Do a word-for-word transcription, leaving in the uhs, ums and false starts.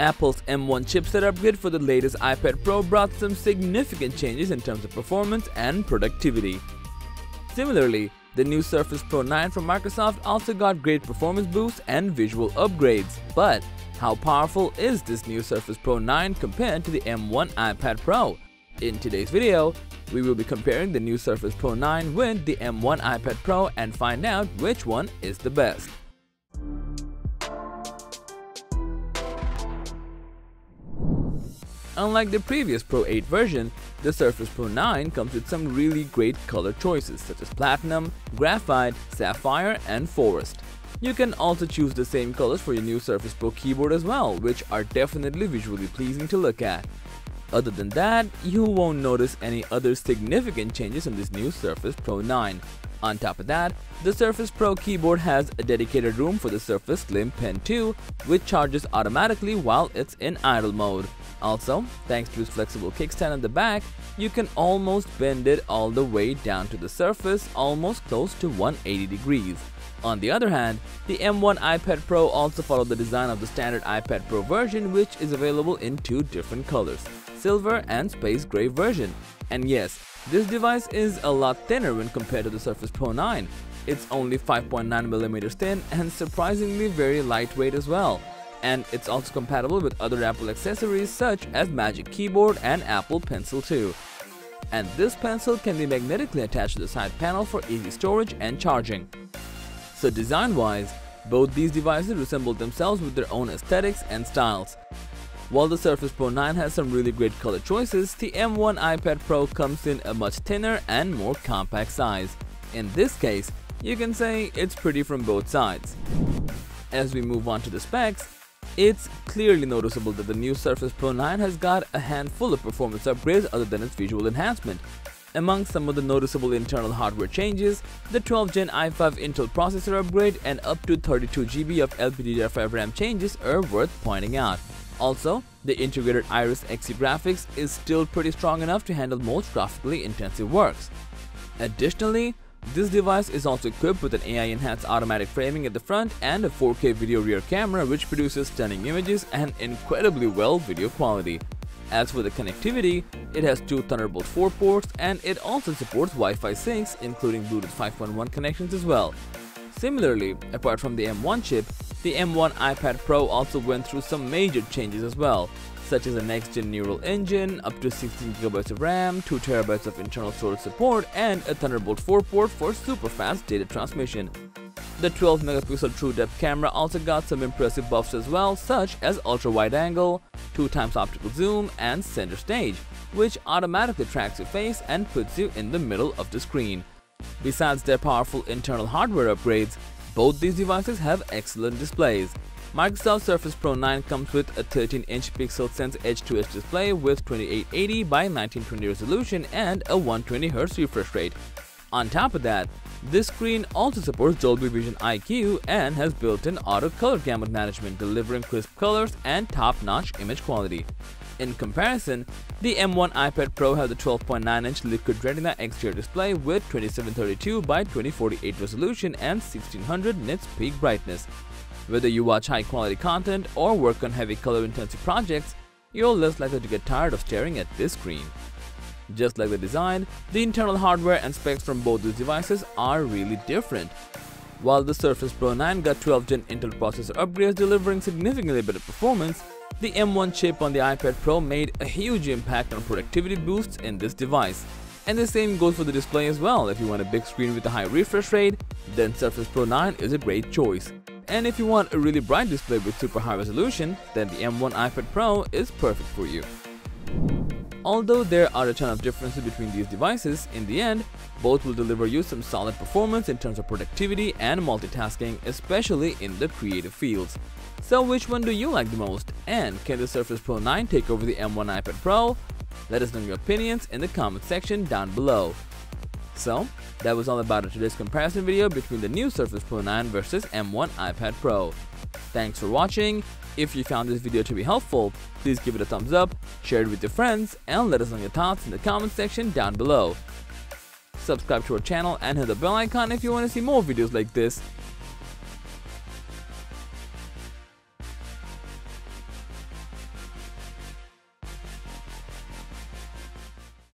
Apple's M one chipset upgrade for the latest iPad Pro brought some significant changes in terms of performance and productivity. Similarly, the new Surface Pro nine from Microsoft also got great performance boosts and visual upgrades. But how powerful is this new Surface Pro nine compared to the M one iPad Pro? In today's video, we will be comparing the new Surface Pro nine with the M one iPad Pro and find out which one is the best. Unlike the previous Pro eight version, the Surface Pro nine comes with some really great color choices such as Platinum, Graphite, Sapphire and Forest. You can also choose the same colors for your new Surface Pro keyboard as well, which are definitely visually pleasing to look at. Other than that, you won't notice any other significant changes on this new Surface Pro nine. On top of that, the Surface Pro keyboard has a dedicated room for the Surface Slim Pen two, which charges automatically while it's in idle mode. Also, thanks to its flexible kickstand at the back, you can almost bend it all the way down to the surface, almost close to one hundred eighty degrees. On the other hand, the M one iPad Pro also followed the design of the standard iPad Pro version, which is available in two different colors, silver and space gray version. And yes, this device is a lot thinner when compared to the Surface Pro nine. It's only five point nine millimeters thin and surprisingly very lightweight as well. And it's also compatible with other Apple accessories such as Magic Keyboard and Apple Pencil two. And this pencil can be magnetically attached to the side panel for easy storage and charging. So design-wise, both these devices resemble themselves with their own aesthetics and styles. While the Surface Pro nine has some really great color choices, the M one iPad Pro comes in a much thinner and more compact size. In this case, you can say it's pretty from both sides. As we move on to the specs, it's clearly noticeable that the new Surface Pro nine has got a handful of performance upgrades other than its visual enhancement. Among some of the noticeable internal hardware changes, the twelfth gen i five Intel processor upgrade and up to thirty-two gigabytes of L P D D R five RAM changes are worth pointing out. Also, the integrated Iris X E graphics is still pretty strong enough to handle most graphically intensive works. Additionally, this device is also equipped with an A I-enhanced automatic framing at the front and a four K video rear camera, which produces stunning images and incredibly well video quality. As for the connectivity, it has two Thunderbolt four ports and it also supports Wi-Fi six, including Bluetooth five point one connections as well. Similarly, apart from the M one chip, the M one iPad Pro also went through some major changes as well, such as a next-gen neural engine, up to sixteen gigabytes of RAM, two terabytes of internal storage support, and a Thunderbolt four port for super-fast data transmission. The twelve megapixel true-depth camera also got some impressive buffs as well, such as ultra-wide-angle, two times optical zoom, and center stage, which automatically tracks your face and puts you in the middle of the screen. Besides their powerful internal hardware upgrades, both these devices have excellent displays. Microsoft Surface Pro nine comes with a thirteen inch PixelSense edge-to-edge display with twenty-eight eighty by nineteen twenty resolution and a one hundred twenty hertz refresh rate. On top of that, this screen also supports Dolby Vision I Q and has built-in auto color gamut management, delivering crisp colors and top-notch image quality. In comparison, the M one iPad Pro has a twelve point nine inch Liquid Retina X D R display with twenty-seven thirty-two by twenty forty-eight resolution and sixteen hundred nits peak brightness. Whether you watch high-quality content or work on heavy color-intensive projects, you're less likely to get tired of staring at this screen. Just like the design, the internal hardware and specs from both these devices are really different. While the Surface Pro nine got twelfth gen Intel processor upgrades delivering significantly better performance, the M one chip on the iPad Pro made a huge impact on productivity boosts in this device. And the same goes for the display as well. If you want a big screen with a high refresh rate, then Surface Pro nine is a great choice. And if you want a really bright display with super high resolution, then the M one iPad Pro is perfect for you. Although there are a ton of differences between these devices, in the end, both will deliver you some solid performance in terms of productivity and multitasking, especially in the creative fields. So which one do you like the most? And can the Surface Pro nine take over the M one iPad Pro? Let us know your opinions in the comment section down below. So, that was all about today's comparison video between the new Surface Pro nine versus M one iPad Pro. Thanks for watching. If you found this video to be helpful, please give it a thumbs up, share it with your friends, and let us know your thoughts in the comment section down below. Subscribe to our channel and hit the bell icon if you want to see more videos like this.